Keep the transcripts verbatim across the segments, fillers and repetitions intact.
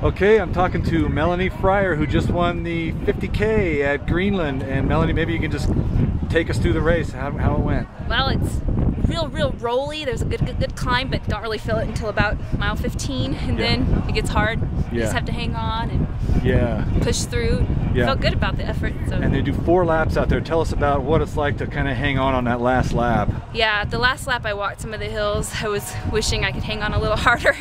Okay, I'm talking to Melanie Fryar, who just won the fifty K at Greenland. And Melanie, maybe you can just take us through the race, how, how it went. Well, it's real, real rolly. There's a good, good, good climb, but don't really feel it until about mile fifteen, and yeah. then it gets hard. Yeah. You just have to hang on and yeah. push through. Yeah. Felt good about the effort. So. And they do four laps out there. Tell us about what it's like to kind of hang on on that last lap. Yeah, the last lap I walked some of the hills. I was wishing I could hang on a little harder.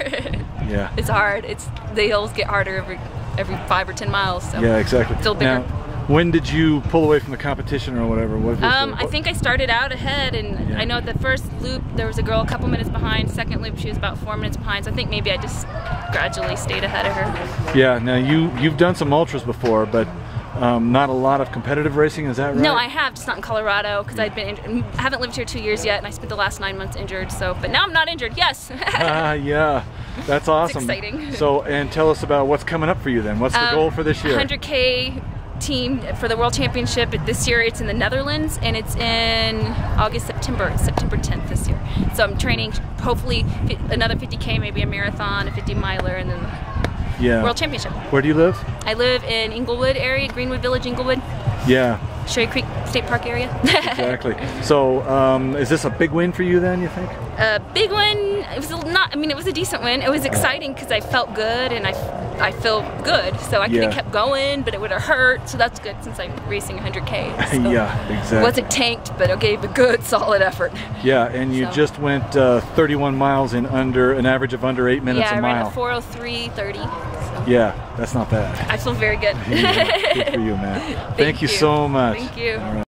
Yeah, it's hard. It's the hills get harder every every five or ten miles. So yeah, exactly. Still bigger. Now, when did you pull away from the competition or whatever? What um, I think I started out ahead, and yeah. I know at the first loop there was a girl a couple minutes behind. Second loop she was about four minutes behind. So I think maybe I just gradually stayed ahead of her. Yeah. Now you you've done some ultras before, but. Um, not a lot of competitive racing, is that right? No, I have, just not in Colorado, because I've been injured. I haven't lived here two years yet, and I spent the last nine months injured. So, but now I'm not injured. Yes. Ah, uh, yeah, that's awesome. It's exciting. So, and tell us about what's coming up for you then. What's the um, goal for this year? one hundred K team for the World Championship this year. It's in the Netherlands, and it's in August, September, September tenth this year. So I'm training. Hopefully, another fifty K, maybe a marathon, a fifty miler, and then. Yeah. World Championship. Where do you live? I live in Inglewood area, Greenwood Village, Inglewood. Yeah. Sherry Creek State Park area. Exactly. So, um, is this a big win for you then, you think? A big win. It was not, I mean, it was a decent win. It was exciting because I felt good and I, I feel good. So I could yeah. have kept going, but it would have hurt. So that's good since I'm racing one hundred K. So yeah, exactly. Wasn't tanked, but it gave a good, solid effort. Yeah, and you so. just went uh, thirty-one miles in under, an average of under eight minutes yeah, a mile. Yeah, I ran a four oh three thirty. So. Yeah, that's not bad. I feel very good. Yeah, good for you, man. Thank, Thank you. you so much. Thank you. All right.